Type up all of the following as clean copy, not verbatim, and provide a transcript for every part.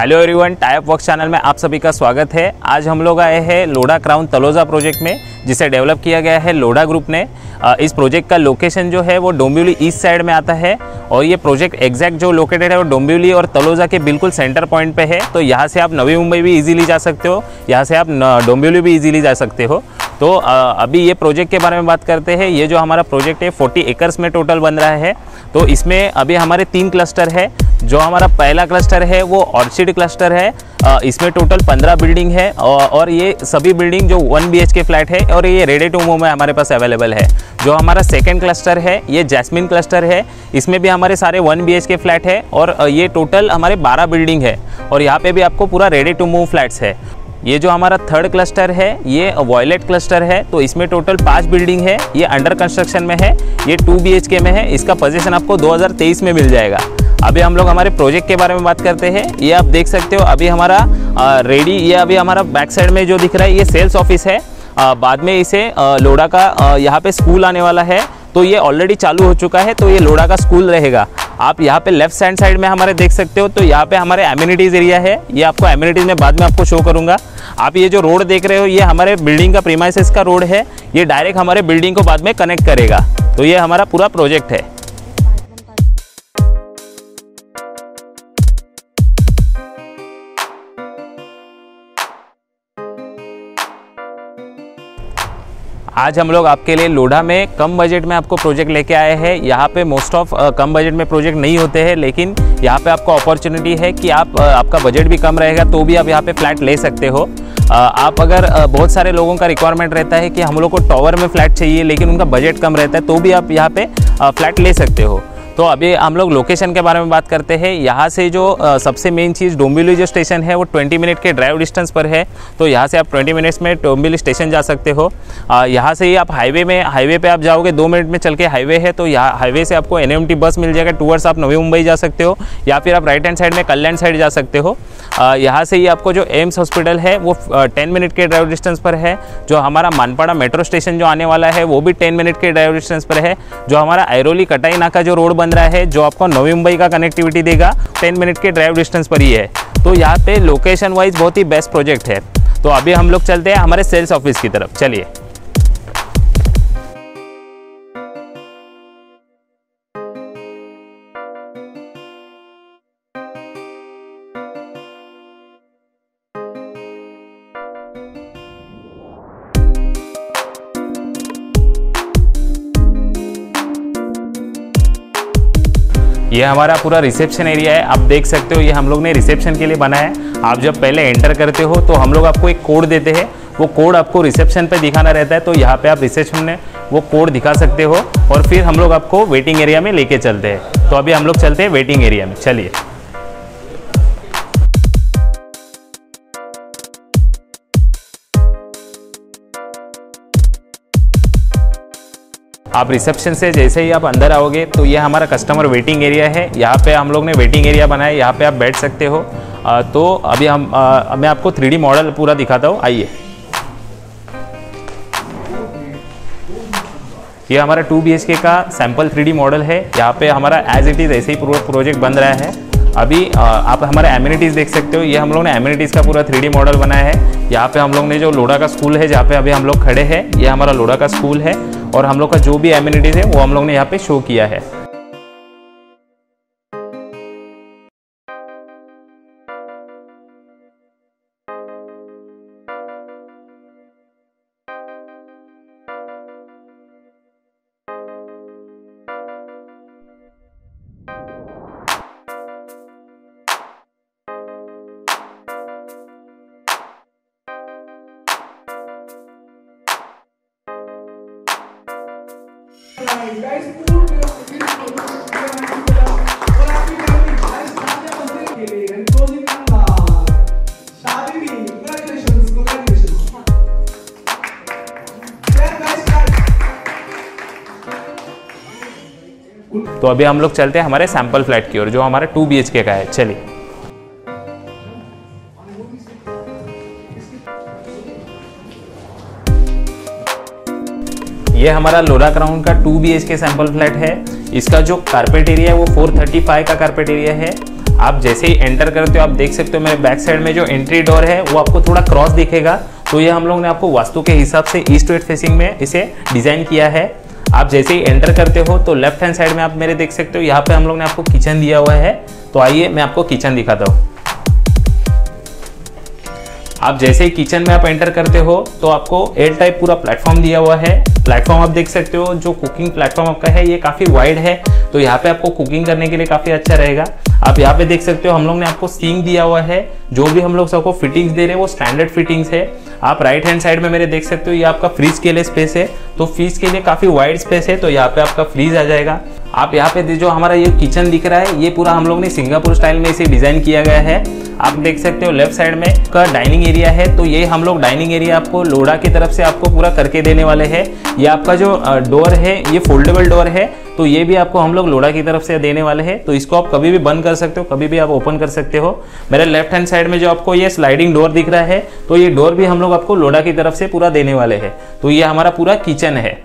Hello everyone, type वॉक्स channel में आप सभी का स्वागत है। आज हम लोग आए हैं लोढ़ा क्राउन तलोजा प्रोजेक्ट में, जिसे डेवलप किया गया है लोढ़ा ग्रुप ने। इस प्रोजेक्ट का लोकेशन जो है वो डोंबिवली ईस्ट साइड में आता है और ये प्रोजेक्ट एग्जैक्ट जो लोकेटेड है वो डोंबिवली और तलोजा के बिल्कुल सेंटर पॉइंट पे है। तो यहाँ से आप नवी मुंबई भी ईजिली जा सकते हो, यहाँ से आप डोंबिवली भी ईजिली जा सकते हो। तो अभी ये प्रोजेक्ट के बारे में बात करते हैं। ये जो हमारा प्रोजेक्ट है 40 एकर्स में टोटल बन रहा है। तो इसमें अभी हमारे 3 क्लस्टर है। जो हमारा पहला क्लस्टर है वो ऑर्चिड क्लस्टर है। इसमें टोटल 15 बिल्डिंग है और ये सभी बिल्डिंग जो 1 BHK फ्लैट है और ये रेडी टू मूव में हमारे पास अवेलेबल है। जो हमारा सेकंड क्लस्टर है ये जैस्मिन क्लस्टर है। इसमें भी हमारे सारे 1 BHK फ्लैट है और ये टोटल हमारे 12 बिल्डिंग है और यहाँ पे भी आपको पूरा रेडी टू मूव फ्लैट्स है। ये जो हमारा थर्ड क्लस्टर है ये वॉयलेट क्लस्टर है। तो इसमें टोटल 5 बिल्डिंग है, ये अंडर कंस्ट्रक्शन में है, ये 2 BHK में है। इसका पोजीशन आपको 2023 में मिल जाएगा। अभी हम लोग हमारे प्रोजेक्ट के बारे में बात करते हैं। ये आप देख सकते हो अभी हमारा रेडी, ये अभी हमारा बैक साइड में जो दिख रहा है ये सेल्स ऑफिस है। बाद में इसे लोढ़ा का यहाँ पे स्कूल आने वाला है, तो ये ऑलरेडी चालू हो चुका है। तो ये लोढ़ा का स्कूल रहेगा। आप यहाँ पे लेफ्ट हैंड साइड में हमारे देख सकते हो। तो यहाँ पे हमारे एम्यूनिटीज़ एरिया है, ये आपको एम्यूनिटीज़ में बाद में आपको शो करूँगा। आप ये जो रोड देख रहे हो ये हमारे बिल्डिंग का प्रीमाइसेस का रोड है, ये डायरेक्ट हमारे बिल्डिंग को बाद में कनेक्ट करेगा। तो ये हमारा पूरा प्रोजेक्ट है। आज हम लोग आपके लिए लोढ़ा में कम बजट में आपको प्रोजेक्ट लेके आए हैं। यहाँ पे मोस्ट ऑफ कम बजट में प्रोजेक्ट नहीं होते हैं, लेकिन यहाँ पे आपको अपॉर्चुनिटी है कि आप आपका बजट भी कम रहेगा तो भी आप यहाँ पे फ्लैट ले सकते हो। आप अगर बहुत सारे लोगों का रिक्वायरमेंट रहता है कि हम लोग को टावर में फ्लैट चाहिए लेकिन उनका बजट कम रहता है, तो भी आप यहाँ पर फ्लैट ले सकते हो। तो अभी हम लोग लोकेशन के बारे में बात करते हैं। यहाँ से जो सबसे मेन चीज़ डोंबिवली जो स्टेशन है वो 20 मिनट के ड्राइव डिस्टेंस पर है। तो यहाँ से आप 20 मिनट्स में डोंबिवली स्टेशन जा सकते हो। यहाँ से ही आप हाईवे पे आप जाओगे 2 मिनट में चल के हाईवे है। तो यहाँ हाईवे से आपको NMT बस मिल जाएगा टूवर्ड्स आप नवी मुंबई जा सकते हो या फिर आप राइट हैंड साइड में कल्याण साइड जा सकते हो। यहाँ से ही आपको जो एम्स हॉस्पिटल है वो 10 मिनट के ड्राइव डिस्टेंस पर है। जो हमारा मानपाड़ा मेट्रो स्टेशन जो आने वाला है वो भी 10 मिनट के ड्राइव डिस्टेंस पर है। जो हमारा ऐरोली कटाई नाका जो रोड रहा है जो आपको नवी मुंबई का कनेक्टिविटी देगा 10 मिनट के ड्राइव डिस्टेंस पर ही है। तो यहाँ पे लोकेशन वाइज बहुत ही बेस्ट प्रोजेक्ट है। तो अभी हम लोग चलते हैं हमारे सेल्स ऑफिस की तरफ, चलिए। ये हमारा पूरा रिसेप्शन एरिया है। आप देख सकते हो ये हम लोग ने रिसेप्शन के लिए बनाया है। आप जब पहले एंटर करते हो तो हम लोग आपको एक कोड देते हैं, वो कोड आपको रिसेप्शन पे दिखाना रहता है। तो यहाँ पे आप रिसेप्शन में वो कोड दिखा सकते हो और फिर हम लोग आपको वेटिंग एरिया में लेके चलते हैं। तो अभी हम लोग चलते हैं वेटिंग एरिया में, चलिए। आप रिसेप्शन से जैसे ही आप अंदर आओगे तो ये हमारा कस्टमर वेटिंग एरिया है। यहाँ पे हम लोग ने वेटिंग एरिया बनाया, यहाँ पे आप बैठ सकते हो। तो अभी मैं आपको 3D मॉडल पूरा दिखाता हूँ, आइए। ये हमारा 2 BHK का सैम्पल 3D मॉडल है। यहाँ पे हमारा एज इट इज़ ऐसे ही पूरा प्रोजेक्ट बन रहा है। अभी आप हमारे एम्यूनिटीज़ देख सकते हो, ये हम लोग ने एम्यूनिटीज़ का पूरा 3D मॉडल बनाया है। यहाँ पे हम लोग ने जो लोढ़ा का स्कूल है जहाँ पे अभी हम लोग खड़े हैं, ये हमारा लोढ़ा का स्कूल है और हम लोग का जो भी एम्यूनिटीज़ है वो हम लोग ने यहाँ पे शो किया है। तो अभी हम लोग चलते हैं हमारे सैंपल फ्लैट की ओर जो हमारा 2 BHK का है, चलिए। ये हमारा लोढ़ा क्राउन का 2 BHK सैंपल फ्लैट है। इसका जो कारपेट एरिया है वो 435 का कारपेट एरिया है। आप जैसे ही एंटर करते हो आप देख सकते हो मेरे बैक साइड में जो एंट्री डोर है वो आपको थोड़ा क्रॉस दिखेगा। तो ये हम लोग ने आपको वास्तु के हिसाब से ईस्ट वेस्ट फेसिंग में इसे डिज़ाइन किया है। आप जैसे ही एंटर करते हो तो लेफ्ट हैंड साइड में आप मेरे देख सकते हो, यहाँ पे हम लोग ने आपको किचन दिया हुआ है। तो आइए मैं आपको किचन दिखाता हूँ। आप जैसे ही किचन में आप एंटर करते हो तो आपको एयर टाइप पूरा प्लेटफॉर्म दिया हुआ है। प्लेटफॉर्म आप देख सकते हो, जो कुकिंग प्लेटफॉर्म आपका है ये काफ़ी वाइड है, तो यहाँ पे आपको कुकिंग करने के लिए काफ़ी अच्छा रहेगा। आप यहाँ पे देख सकते हो हम लोग ने आपको सिंक दिया हुआ है। जो भी हम लोग सबको फिटिंग्स दे रहे हैं वो स्टैंडर्ड फिटिंग्स है। आप राइट हैंड साइड में मेरे देख सकते हो ये आपका फ्रिज के लिए स्पेस है, तो फ्रिज के लिए काफ़ी वाइड स्पेस है, तो यहाँ पे आपका फ्रिज आ जाएगा। आप यहाँ पे जो हमारा ये किचन दिख रहा है ये पूरा हम लोग ने सिंगापुर स्टाइल में इसे डिज़ाइन किया गया है। आप देख सकते हो लेफ्ट साइड में का डाइनिंग एरिया है, तो ये हम लोग डाइनिंग एरिया आपको लोढ़ा की तरफ से आपको पूरा करके देने वाले हैं। ये आपका जो डोर है ये फोल्डेबल डोर है, तो ये भी आपको हम लोग लोढ़ा की तरफ से देने वाले हैं। तो इसको आप कभी भी बंद कर सकते हो, कभी भी आप ओपन कर सकते हो। मेरे लेफ्ट हैंड साइड में जो आपको ये स्लाइडिंग डोर दिख रहा है, तो ये डोर भी हम लोग आपको लोढ़ा की तरफ से पूरा देने वाले हैं। तो ये हमारा पूरा किचन है।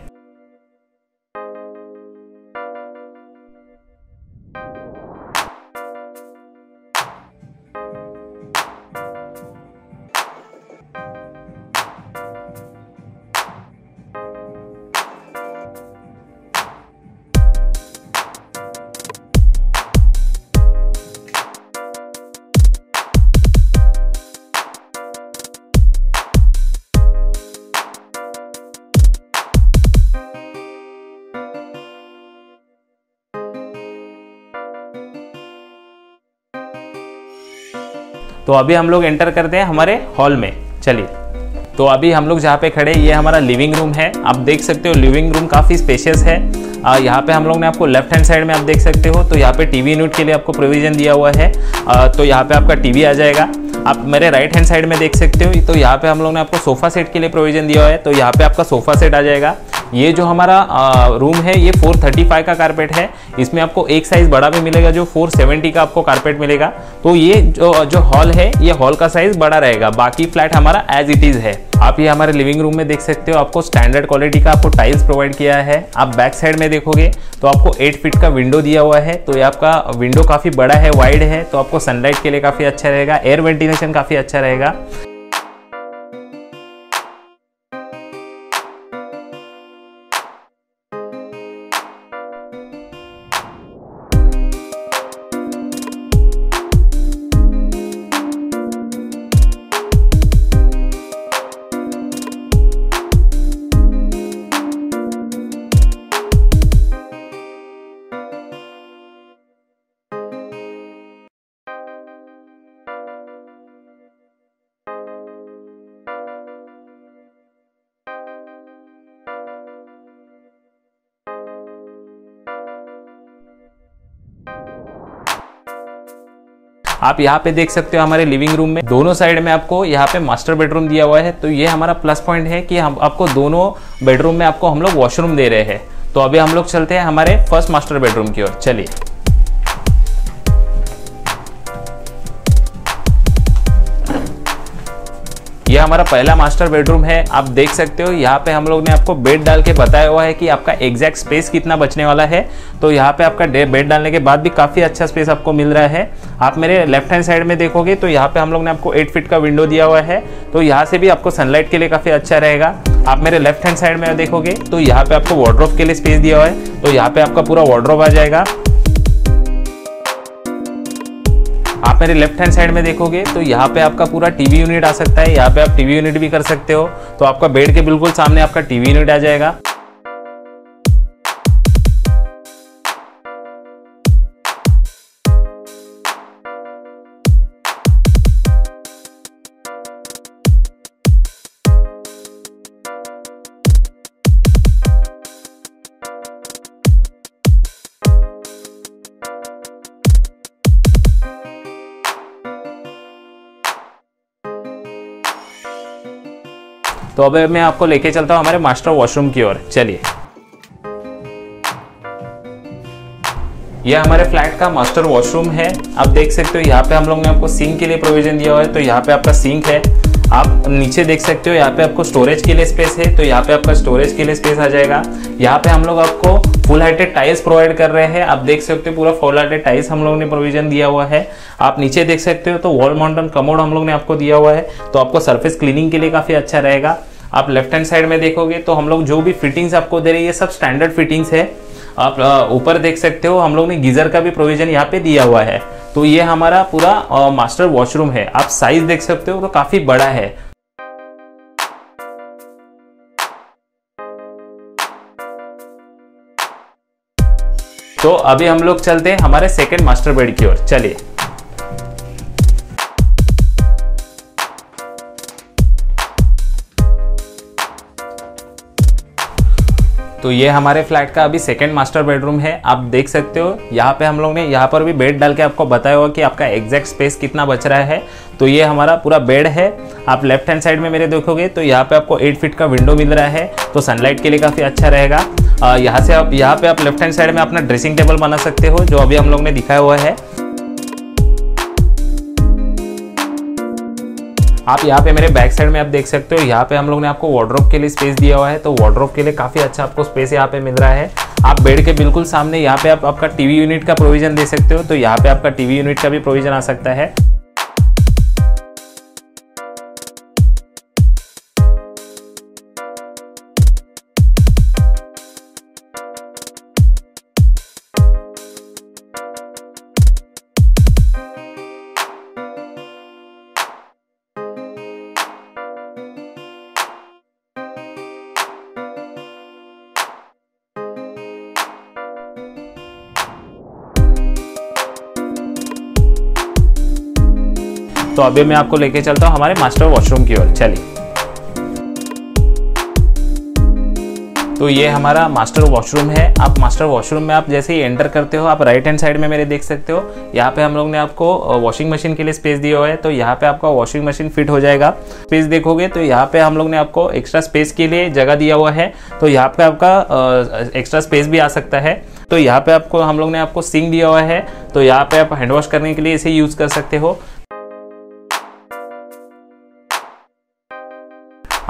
तो अभी हम लोग एंटर करते हैं हमारे हॉल में, चलिए। तो अभी हम लोग जहाँ पे खड़े ये हमारा लिविंग रूम है। आप देख सकते हो लिविंग रूम काफ़ी स्पेशियस है। यहाँ पे हम लोग ने आपको लेफ्ट हैंड साइड में आप देख सकते हो, तो यहाँ पे टीवी यूनिट के लिए आपको प्रोविज़न दिया हुआ है। तो यहाँ पे आपका टीवी आ जाएगा। आप मेरे राइट हैंड साइड में देख सकते हो, तो यहाँ पे हम लोग ने आपको सोफ़ा सेट के लिए प्रोविज़न दिया हुआ है, तो यहाँ पे आपका सोफ़ा सेट आ जाएगा। ये जो हमारा रूम है ये 435 का कारपेट है, इसमें आपको एक साइज़ बड़ा भी मिलेगा, जो 470 का आपको कारपेट मिलेगा। तो ये जो हॉल है ये हॉल का साइज़ बड़ा रहेगा, बाकी फ्लैट हमारा एज इट इज़ है। आप ये हमारे लिविंग रूम में देख सकते हो, आपको स्टैंडर्ड क्वालिटी का आपको टाइल्स प्रोवाइड किया है। आप बैक साइड में देखोगे तो आपको 8 फीट का विंडो दिया हुआ है, तो ये आपका विंडो काफ़ी बड़ा है, वाइड है, तो आपको सनलाइट के लिए काफ़ी अच्छा रहेगा, एयर वेंटिलेशन काफ़ी अच्छा रहेगा। आप यहाँ पे देख सकते हो हमारे लिविंग रूम में दोनों साइड में आपको यहाँ पे मास्टर बेडरूम दिया हुआ है, तो ये हमारा प्लस पॉइंट है कि हम आपको दोनों बेडरूम में आपको हम लोग वॉशरूम दे रहे हैं। तो अभी हम लोग चलते हैं हमारे फर्स्ट मास्टर बेडरूम की ओर, चलिए। ये हमारा पहला मास्टर बेडरूम है। आप देख सकते हो यहाँ पे हम लोग ने आपको बेड डाल के बताया हुआ है कि आपका एग्जैक्ट स्पेस कितना बचने वाला है। तो यहाँ पे आपका बेड डालने के बाद भी काफ़ी अच्छा स्पेस आपको मिल रहा है। आप मेरे लेफ्ट हैंड साइड में देखोगे तो यहाँ पे हम लोग ने आपको 8 फीट का विंडो दिया हुआ है, तो यहाँ से भी आपको सनलाइट के लिए काफ़ी अच्छा रहेगा। आप मेरे लेफ्ट हैंड साइड में देखोगे तो यहाँ पे आपको वार्डरोब के लिए स्पेस दिया हुआ है, तो यहाँ पे आपका पूरा वार्डरोब आ जाएगा। आप मेरे लेफ्ट हैंड साइड में देखोगे तो यहाँ पे आपका पूरा टीवी यूनिट आ सकता है, यहाँ पे आप टीवी यूनिट भी कर सकते हो। तो आपका बेड के बिल्कुल सामने आपका टीवी यूनिट आ जाएगा। तो अब मैं आपको लेके चलता हूँ हमारे मास्टर वॉशरूम की ओर, चलिए। यह हमारे फ्लैट का मास्टर वॉशरूम है। आप देख सकते हो यहाँ पे हम लोग ने आपको सिंक के लिए प्रोविजन दिया हुआ है, तो यहाँ पे आपका सिंक है। आप नीचे देख सकते हो यहाँ पे आपको स्टोरेज के लिए स्पेस है, तो यहाँ पे आपका स्टोरेज के लिए स्पेस आ जाएगा। यहाँ पे हम लोग आपको फुल हाइटेड टाइल्स प्रोवाइड कर रहे हैं। आप देख सकते हो पूरा फुल हाइटेड टाइल्स हम लोग ने प्रोविजन दिया हुआ है। आप नीचे देख सकते हो तो वॉल माउंटेन कमोड हम लोग ने आपको दिया हुआ है, तो आपको सर्फेस क्लीनिंग के लिए काफी अच्छा रहेगा। आप लेफ्ट हैंड साइड में देखोगे तो हम लोग जो भी फिटिंग्स आपको दे रहे हैं ये सब स्टैंडर्ड फिटिंग्स है। आप ऊपर देख सकते हो हम लोग ने गीजर का भी प्रोविजन यहाँ पे दिया हुआ है। तो ये हमारा पूरा मास्टर वॉशरूम है। आप साइज देख सकते हो तो काफी बड़ा है। तो अभी हम लोग चलते हैं हमारे सेकेंड मास्टर बेड की ओर, चलिए। तो ये हमारे फ्लैट का अभी सेकंड मास्टर बेडरूम है। आप देख सकते हो यहाँ पे हम लोग ने यहाँ पर भी बेड डाल के आपको बताया हुआ कि आपका एग्जैक्ट स्पेस कितना बच रहा है। तो ये हमारा पूरा बेड है। आप लेफ्ट हैंड साइड में मेरे देखोगे तो यहाँ पे आपको 8 फीट का विंडो मिल रहा है, तो सनलाइट के लिए काफ़ी अच्छा रहेगा। यहाँ पे आप लेफ्ट हैंड साइड में अपना ड्रेसिंग टेबल बना सकते हो, जो अभी हम लोग ने दिखाया हुआ है। आप यहाँ पे मेरे बैक साइड में आप देख सकते हो यहाँ पे हम लोग ने आपको वार्डरोब के लिए स्पेस दिया हुआ है, तो वार्डरोब के लिए काफ़ी अच्छा आपको स्पेस यहाँ पे मिल रहा है। आप बेड के बिल्कुल सामने यहाँ पे आप आपका टीवी यूनिट का प्रोविजन दे सकते हो, तो यहाँ पे आपका टीवी यूनिट का भी प्रोविजन आ सकता है। तो अभी मैं आपको लेके चलता हूँ हमारे मास्टर वॉशरूम की ओर, चलिए। तो ये हमारा मास्टर वॉशरूम है। आप मास्टर वॉशरूम में आप जैसे ही एंटर करते हो आप राइट हैंड साइड में मेरे देख सकते हो यहाँ पे हम लोग ने आपको वॉशिंग मशीन के लिए स्पेस दिया हुआ है, तो यहाँ पे आपका वॉशिंग मशीन फिट हो जाएगा। स्पेस देखोगे तो यहाँ पे हम लोग ने आपको एक्स्ट्रा स्पेस के लिए जगह दिया हुआ है, तो यहाँ पे आपका एक्स्ट्रा स्पेस भी आ सकता है। तो यहाँ पे आपको हम लोग ने आपको सिंक दिया हुआ है, तो यहाँ पे आप हैंड वॉश करने के लिए इसे यूज कर सकते हो।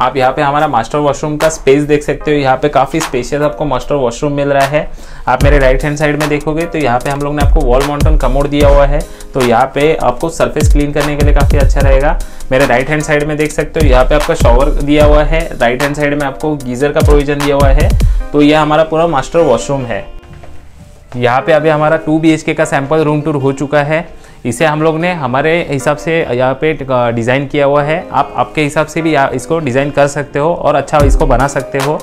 आप यहाँ पे हमारा मास्टर वॉशरूम का स्पेस देख सकते हो, यहाँ पे काफ़ी स्पेशियस आपको मास्टर वॉशरूम मिल रहा है। आप मेरे राइट हैंड साइड में देखोगे तो यहाँ पे हम लोग ने आपको वॉल माउंटेन कमोड दिया हुआ है, तो यहाँ पे आपको सरफेस क्लीन करने के लिए काफ़ी अच्छा रहेगा। मेरे राइट हैंड साइड में देख सकते हो यहाँ पे आपका शॉवर दिया हुआ है, राइट हैंड साइड में आपको गीजर का प्रोविजन दिया हुआ है। तो यह हमारा पूरा मास्टर वॉशरूम है। यहाँ पे अभी हमारा 2 BHK का सैम्पल रूम टूर हो चुका है। इसे हम लोग ने हमारे हिसाब से यहाँ पे डिज़ाइन किया हुआ है। आप आपके हिसाब से भी इसको डिज़ाइन कर सकते हो और अच्छा इसको बना सकते हो।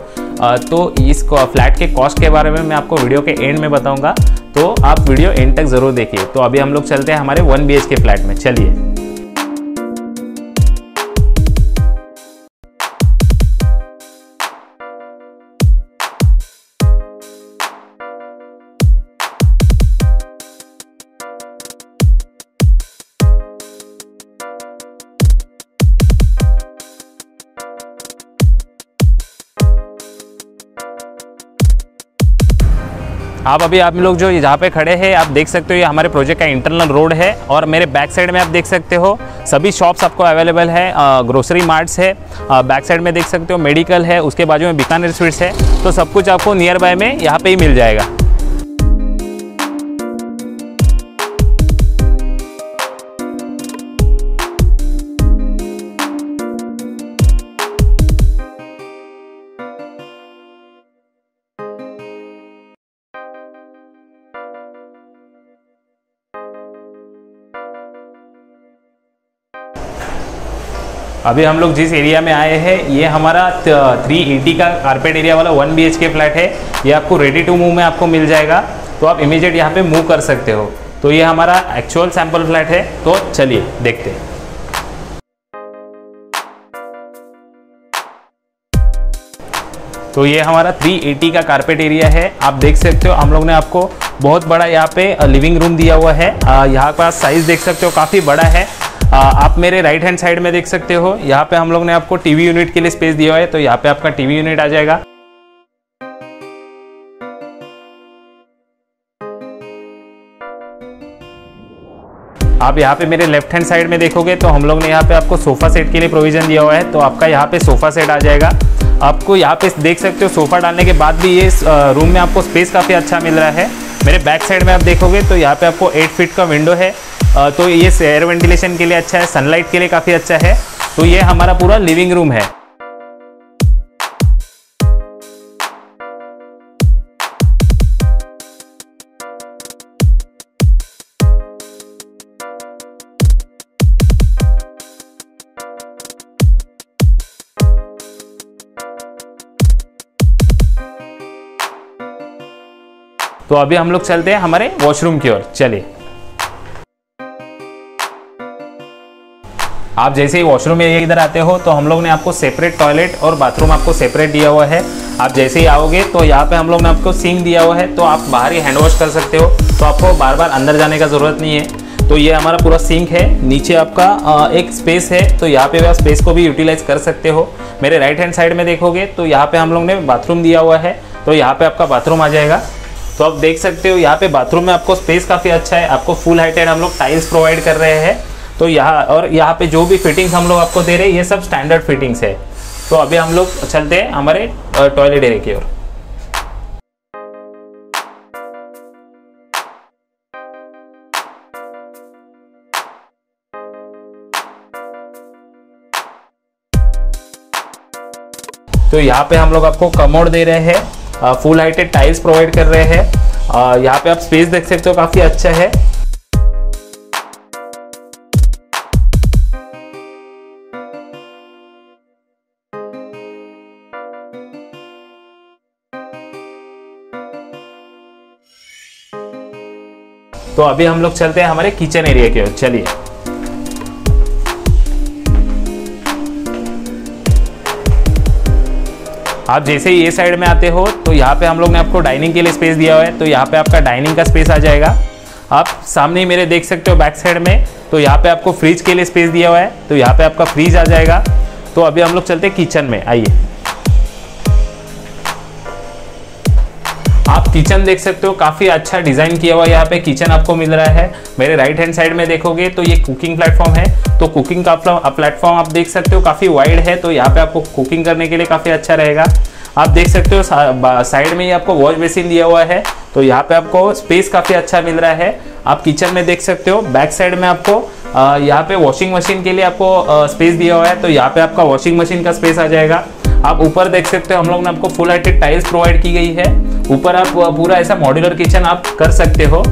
तो इस फ्लैट के कॉस्ट के बारे में मैं आपको वीडियो के एंड में बताऊंगा, तो आप वीडियो एंड तक ज़रूर देखिए। तो अभी हम लोग चलते हैं हमारे 1 BHK फ्लैट में, चलिए। आप अभी आप लोग जो यहाँ पे खड़े हैं आप देख सकते हो ये हमारे प्रोजेक्ट का इंटरनल रोड है, और मेरे बैक साइड में आप देख सकते हो सभी शॉप्स आपको अवेलेबल है। ग्रोसरी मार्ट्स है, बैक साइड में देख सकते हो मेडिकल है, उसके बाजू में बीकानेर स्वीट्स है, तो सब कुछ आपको नियर बाय में यहाँ पे ही मिल जाएगा। अभी हम लोग जिस एरिया में आए हैं ये हमारा 380 का कारपेट एरिया वाला 1 BHK फ्लैट है। ये आपको रेडी टू मूव में आपको मिल जाएगा, तो आप इमीडिएट यहाँ पे मूव कर सकते हो। तो ये हमारा एक्चुअल सैम्पल फ्लैट है, तो चलिए देखते हैं। तो ये हमारा 380 का कारपेट एरिया है। आप देख सकते हो हम लोग ने आपको बहुत बड़ा यहाँ पे लिविंग रूम दिया हुआ है। यहाँ का साइज़ देख सकते हो काफ़ी बड़ा है। आप मेरे राइट हैंड साइड में देख सकते हो यहाँ पे हम लोग ने आपको टीवी यूनिट के लिए स्पेस दिया है, तो यहाँ पे आपका टीवी यूनिट आ जाएगा। आप यहाँ पे मेरे लेफ्ट हैंड साइड में देखोगे तो हम लोग ने यहाँ पे आपको सोफा सेट के लिए प्रोविजन दिया हुआ है, तो आपका यहाँ पे सोफा सेट आ जाएगा। आपको यहाँ पे देख सकते हो सोफ़ा डालने के बाद भी ये रूम में आपको स्पेस काफ़ी अच्छा मिल रहा है। मेरे बैक साइड में आप देखोगे तो यहाँ पे आपको 8 फीट का विंडो है, तो ये एयर वेंटिलेशन के लिए अच्छा है, सनलाइट के लिए काफ़ी अच्छा है। तो ये हमारा पूरा लिविंग रूम है। तो अभी हम लोग चलते हैं हमारे वॉशरूम की ओर, चलिए। आप जैसे ही वॉशरूम में इधर आते हो तो हम लोग ने आपको सेपरेट टॉयलेट और बाथरूम आपको सेपरेट दिया हुआ है। आप जैसे ही आओगे तो यहाँ पे हम लोग ने आपको सिंक दिया हुआ है, तो आप बाहर ही हैंड वॉश कर सकते हो, तो आपको बार बार अंदर जाने का ज़रूरत नहीं है। तो ये हमारा पूरा सिंक है, नीचे आपका एक स्पेस है, तो यहाँ पे आप स्पेस को भी यूटिलाइज कर सकते हो। मेरे राइट हैंड साइड में देखोगे तो यहाँ पे हम लोग ने बाथरूम दिया हुआ है, तो यहाँ पे आपका बाथरूम आ जाएगा। तो आप देख सकते हो यहाँ पे बाथरूम में आपको स्पेस काफ़ी अच्छा है, आपको फुल हाइटेड हम लोग टाइल्स प्रोवाइड कर रहे हैं। तो यहाँ और यहाँ पे जो भी फिटिंग्स हम लोग आपको दे रहे हैं ये सब स्टैंडर्ड फिटिंग्स है। तो अभी हम लोग चलते हैं हमारे टॉयलेट एरिया की ओर। तो यहाँ पे हम लोग आपको कमोड दे रहे हैं, फुल हाइटेड टाइल्स प्रोवाइड कर रहे हैं। यहाँ पे आप स्पेस देख सकते हो, काफ़ी अच्छा है। तो अभी हम लोग चलते हैं हमारे किचन एरिया की ओर, चलिए। आप जैसे ही ये साइड में आते हो तो यहाँ पे हम लोग ने आपको डाइनिंग के लिए स्पेस दिया हुआ है, तो यहाँ पे आपका डाइनिंग का स्पेस आ जाएगा। आप सामने ही मेरे देख सकते हो बैक साइड में, तो यहाँ पे आपको फ्रिज के लिए स्पेस दिया हुआ है, तो यहाँ पे आपका फ्रिज आ जाएगा। तो अभी हम लोग चलते हैं किचन में, आइए। आप किचन देख सकते हो, काफ़ी अच्छा डिज़ाइन किया हुआ यहाँ पे किचन आपको मिल रहा है। मेरे राइट हैंड साइड में देखोगे तो ये कुकिंग प्लेटफॉर्म है, तो कुकिंग का प्लेटफॉर्म आप देख सकते हो काफ़ी वाइड है, तो यहाँ पे आपको कुकिंग करने के लिए काफ़ी अच्छा रहेगा। आप देख सकते हो साइड में ही आपको वॉश बेसिन दिया हुआ है, तो यहाँ पे आपको स्पेस काफ़ी अच्छा मिल रहा है। आप किचन में देख सकते हो बैक साइड में आपको यहाँ पे वॉशिंग मशीन के लिए आपको स्पेस दिया हुआ है, तो यहाँ पे आपका वॉशिंग मशीन का स्पेस आ जाएगा। आप ऊपर देख सकते हो हम लोग ने आपको फुल हाइटेड टाइल्स प्रोवाइड की गई है, ऊपर आप पूरा ऐसा मॉड्यूलर किचन आप कर सकते हो।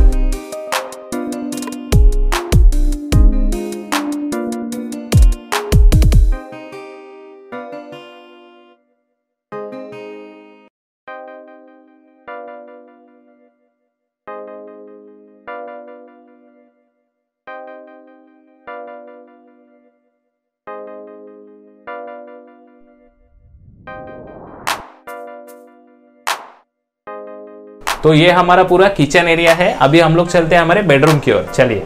तो ये हमारा पूरा किचन एरिया है। अभी हम लोग चलते हैं हमारे बेडरूम की ओर, चलिए।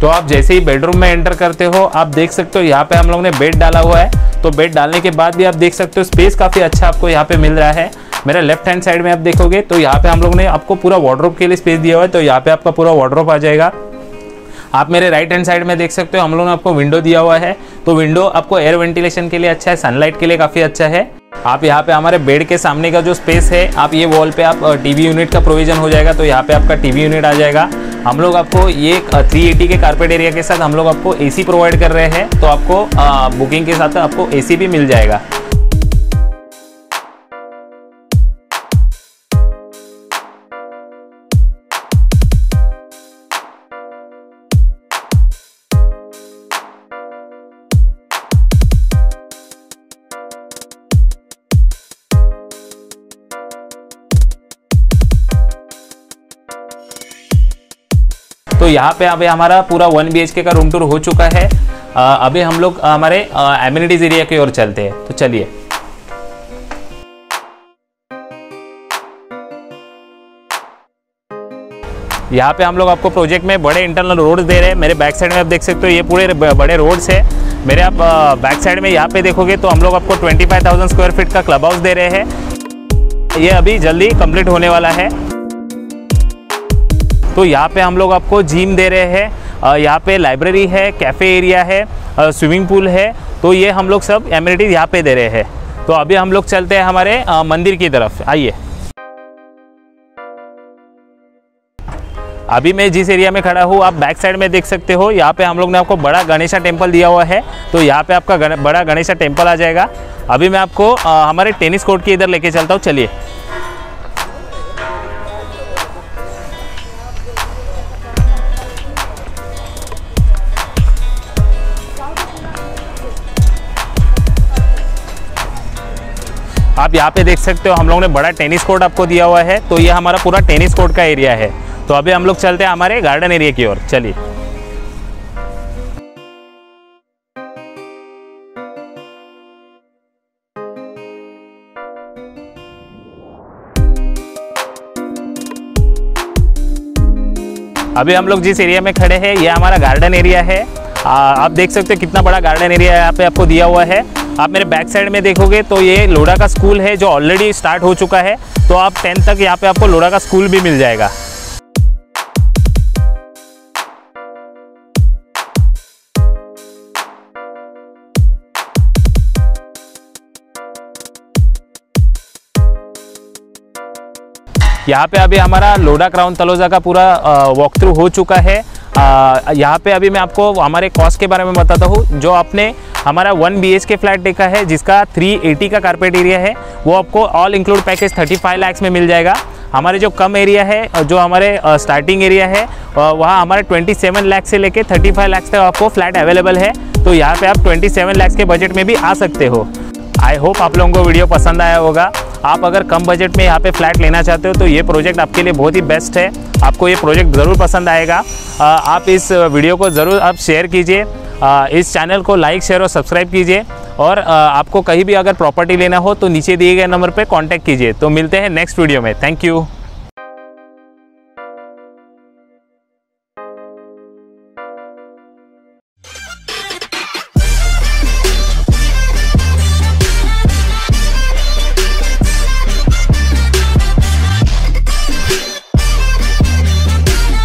तो आप जैसे ही बेडरूम में एंटर करते हो आप देख सकते हो यहाँ पे हम लोग ने बेड डाला हुआ है, तो बेड डालने के बाद भी आप देख सकते हो स्पेस काफ़ी अच्छा आपको यहाँ पे मिल रहा है। मेरा लेफ्ट हैंड साइड में आप देखोगे तो यहाँ पे हम लोग ने आपको पूरा वार्डरोब के लिए स्पेस दिया हुआ है, तो यहाँ पे आपका पूरा वार्डरोब आ जाएगा। आप मेरे राइट हैंड साइड में देख सकते हो हम लोगों ने आपको विंडो दिया हुआ है, तो विंडो आपको एयर वेंटिलेशन के लिए अच्छा है, सनलाइट के लिए काफ़ी अच्छा है। आप यहाँ पे हमारे बेड के सामने का जो स्पेस है, आप ये वॉल पे आप टीवी यूनिट का प्रोविज़न हो जाएगा, तो यहाँ पे आपका टीवी यूनिट आ जाएगा। हम लोग आपको ये 380 के कारपेट एरिया के साथ हम लोग आपको AC प्रोवाइड कर रहे हैं, तो आपको बुकिंग के साथ आपको AC भी मिल जाएगा। तो यहाँ पे अभी हमारा पूरा 1 BHK का रूम टूर हो चुका है। अभी हम लोग हमारे एमिनिटीज़ एरिया की ओर चलते हैं, तो चलिए। यहाँ पे हम लोग आपको प्रोजेक्ट में बड़े इंटरनल रोड्स दे रहे हैं। मेरे बैक साइड में आप देख सकते हो ये पूरे बड़े रोड्स है। मेरे आप बैक साइड में यहाँ पे देखोगे तो हम लोग आपको 25,000 स्क्वायर फीट का क्लब हाउस दे रहे हैं, ये अभी जल्दी कंप्लीट होने वाला है। तो यहाँ पे हम लोग आपको जिम दे रहे हैं, यहाँ पे लाइब्रेरी है, कैफ़े एरिया है, स्विमिंग पूल है, तो ये हम लोग सब एमिनिटीज़ यहाँ पे दे रहे हैं। तो अभी हम लोग चलते हैं हमारे मंदिर की तरफ, आइए। अभी मैं जिस एरिया में खड़ा हूँ आप बैक साइड में देख सकते हो, यहाँ पे हम लोग ने आपको बड़ा गणेशा टेम्पल दिया हुआ है, तो यहाँ पे आपका बड़ा गणेशा टेम्पल आ जाएगा। अभी मैं आपको हमारे टेनिस कोर्ट के इधर लेके चलता हूँ, चलिए। आप यहाँ पे देख सकते हो हम लोग ने बड़ा टेनिस कोर्ट आपको दिया हुआ है, तो ये हमारा पूरा टेनिस कोर्ट का एरिया है। तो अभी हम लोग चलते हैं हमारे गार्डन एरिया की ओर, चलिए। अभी हम लोग जिस एरिया में खड़े हैं ये हमारा गार्डन एरिया है। आप देख सकते हो कितना बड़ा गार्डन एरिया यहाँ पे आपको दिया हुआ है। आप मेरे बैक साइड में देखोगे तो ये लोढ़ा का स्कूल है जो ऑलरेडी स्टार्ट हो चुका है, तो आप 10 तक यहाँ पे आपको लोढ़ा का स्कूल भी मिल जाएगा। यहाँ पे अभी हमारा लोढ़ा क्राउन तलोजा का पूरा वॉक थ्रू हो चुका है। यहाँ पे अभी मैं आपको हमारे कॉस्ट के बारे में बताता हूँ। जो आपने हमारा 1 BHK फ्लैट देखा है जिसका 380 का कारपेट एरिया है, वो आपको ऑल इंक्लूड पैकेज 35 लाख में मिल जाएगा। हमारे जो कम एरिया है, जो हमारे स्टार्टिंग एरिया है, वहाँ हमारे 27 लाख से लेके 35 लाख तक आपको फ्लैट अवेलेबल है। तो यहाँ पे आप 27 लाख के बजट में भी आ सकते हो। आई होप आप लोगों को वीडियो पसंद आया होगा। आप अगर कम बजट में यहाँ पे फ्लैट लेना चाहते हो तो ये प्रोजेक्ट आपके लिए बहुत ही बेस्ट है, आपको ये प्रोजेक्ट ज़रूर पसंद आएगा। आप इस वीडियो को ज़रूर आप शेयर कीजिए, इस चैनल को लाइक शेयर और सब्सक्राइब कीजिए। और आपको कहीं भी अगर प्रॉपर्टी लेना हो तो नीचे दिए गए नंबर पे कांटेक्ट कीजिए। तो मिलते हैं नेक्स्ट वीडियो में, थैंक यू।